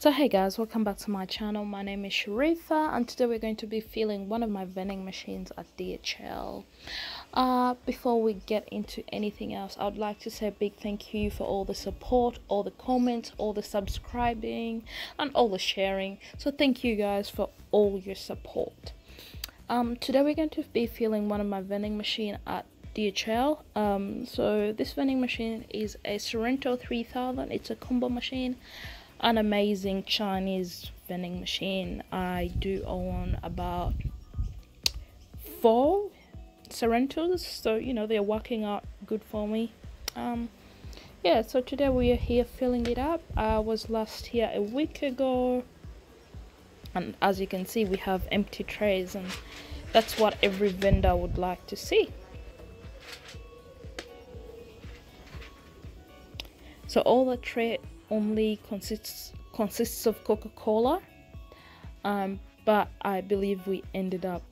So hey guys, welcome back to my channel. My name is Sharifah and today we're going to be filling one of my vending machines at DHL. Before we get into anything else, I would like to say a big thank you for all the support, all the comments, all the subscribing and all the sharing. So thank you guys for all your support. Today we're going to be filling one of my vending machine at DHL. So this vending machine is a Sorrento 3000. It's a combo machine. An amazing Chinese vending machine. I do own about 4 Sorrentos, so you know they're working out good for me. Yeah, so today we are here filling it up. I was last here a week ago, and as you can see we have empty trays, and that's what every vendor would like to see. So all the tray only consists of Coca-Cola, but I believe we ended up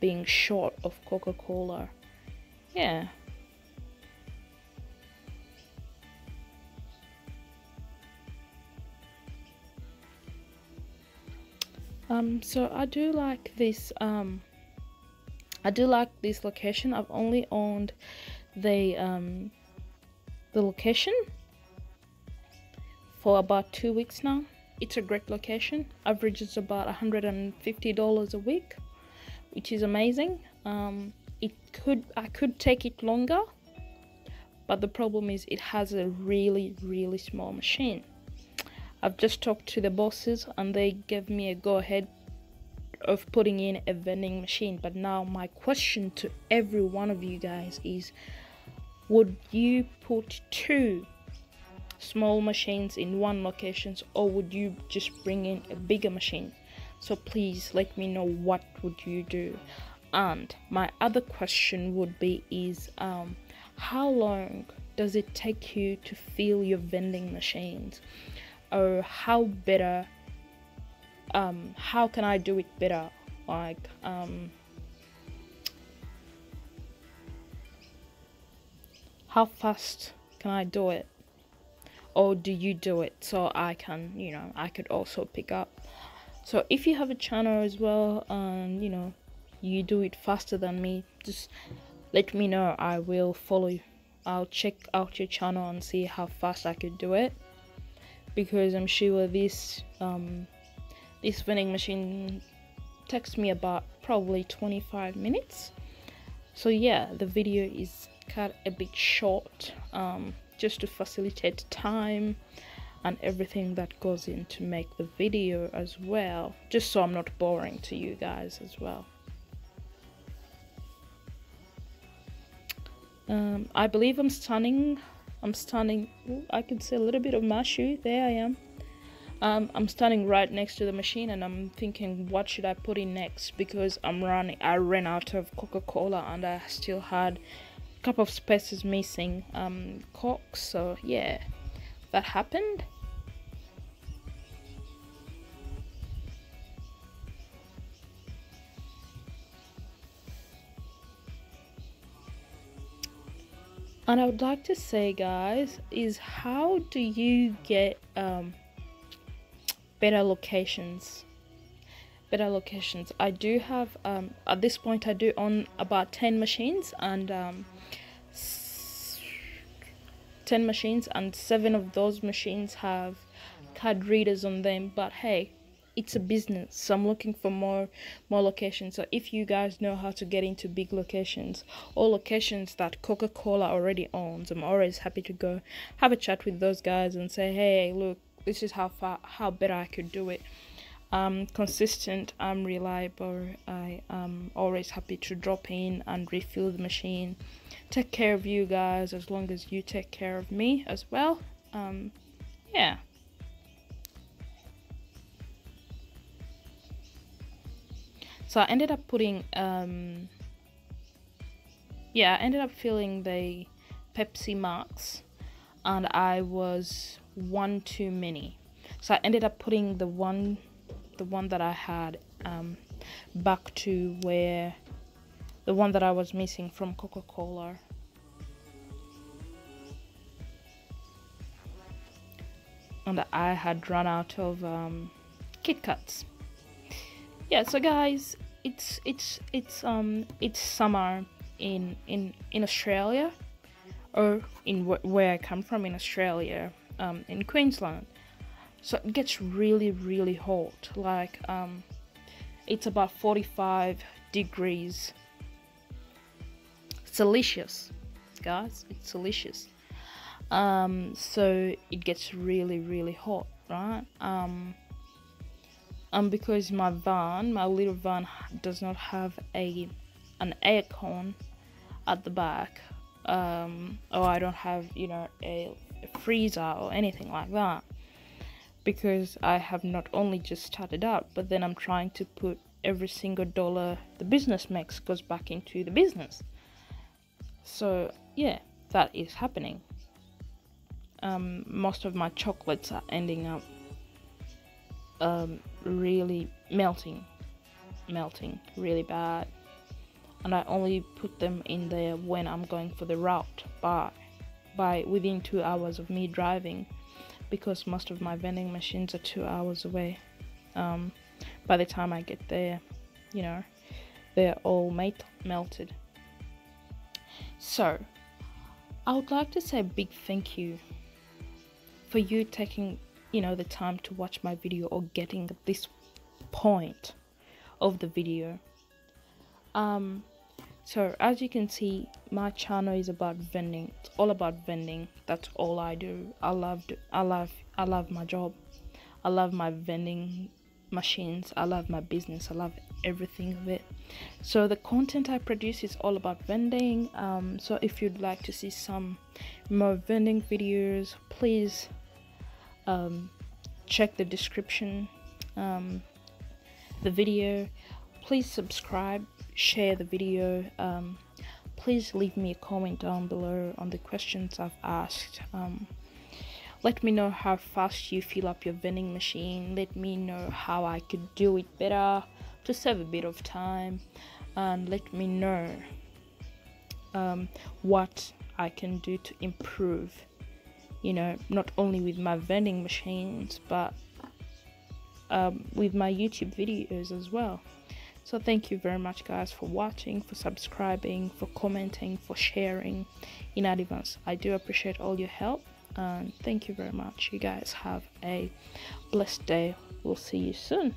being short of Coca-Cola. Yeah, so I do like this location. I've only owned the location for about 2 weeks now. It's a great location. Averages about $150 a week, which is amazing. I could take it longer, but the problem is it has a really small machine. I've just talked to the bosses and they gave me a go ahead of putting in a vending machine. But now my question to every one of you guys is, would you put 2 small machines in one location, or would you just bring in a bigger machine? So please let me know, what would you do? And my other question would be is, how long does it take you to fill your vending machines? Or how can I do it better? Like how fast can I do it? Or do you do it? So I can, you know, I could also pick up. So if you have a channel as well and you know you do it faster than me, just let me know. I will follow you. I'll check out your channel and see how fast I could do it, because I'm sure this vending machine takes me about probably 25 minutes. So yeah, the video is cut a bit short, just to facilitate time and everything that goes in to make the video as well, just so I'm not boring to you guys as well. I believe I'm standing, I can see a little bit of my shoe, there I am. I'm standing right next to the machine and I'm thinking, what should I put in next, because I ran out of Coca-Cola and I still had couple of spaces missing Coke. So yeah, that happened. And I would like to say guys, is how do you get better locations? I do have at this point I do own about 10 machines, and 7 of those machines have card readers on them. But hey, it's a business, so I'm looking for more locations. So if you guys know how to get into big locations or locations that Coca-Cola already owns, I'm always happy to go have a chat with those guys and say, hey look, this is how better I could do it. I'm consistent, I'm reliable, I am always happy to drop in and refill the machine, take care of you guys as long as you take care of me as well. Yeah. So I ended up putting, I ended up filling the Pepsi Max, and I was one too many. So I ended up putting the one that I had back to where the one that I was missing from Coca-Cola. and I had run out of Kit Kats. Yeah, so guys, it's summer in Australia, or in where I come from in Australia, in Queensland. So it gets really hot, like it's about 45 degrees Celsius, guys. It's Celsius. So it gets really hot, right? Because my van, my little van, does not have an aircon at the back, or I don't have, you know, a freezer or anything like that, because I have not only just started out, but then I'm trying to put every single dollar the business makes goes back into the business. So yeah, that is happening. Most of my chocolates are ending up really melting really bad, and I only put them in there when I'm going for the route by within 2 hours of me driving, because most of my vending machines are 2 hours away. By the time I get there, you know, they're all melted. So I would like to say a big thank you for you taking, you know, the time to watch my video, or getting at this point of the video. So as you can see, my channel is about vending. It's all about vending. That's all I do. I love my job. I love my vending machines. I love my business. I love everything of it. So the content I produce is all about vending. So if you'd like to see some more vending videos, please check the description, the video. Please subscribe, share the video. Please leave me a comment down below on the questions I've asked. Let me know how fast you fill up your vending machine. Let me know how I could do it better to save a bit of time, and let me know what I can do to improve, you know, not only with my vending machines, but with my YouTube videos as well. So thank you very much, guys, for watching, for subscribing, for commenting, for sharing in advance. I do appreciate all your help, and thank you very much. You guys have a blessed day. We'll see you soon.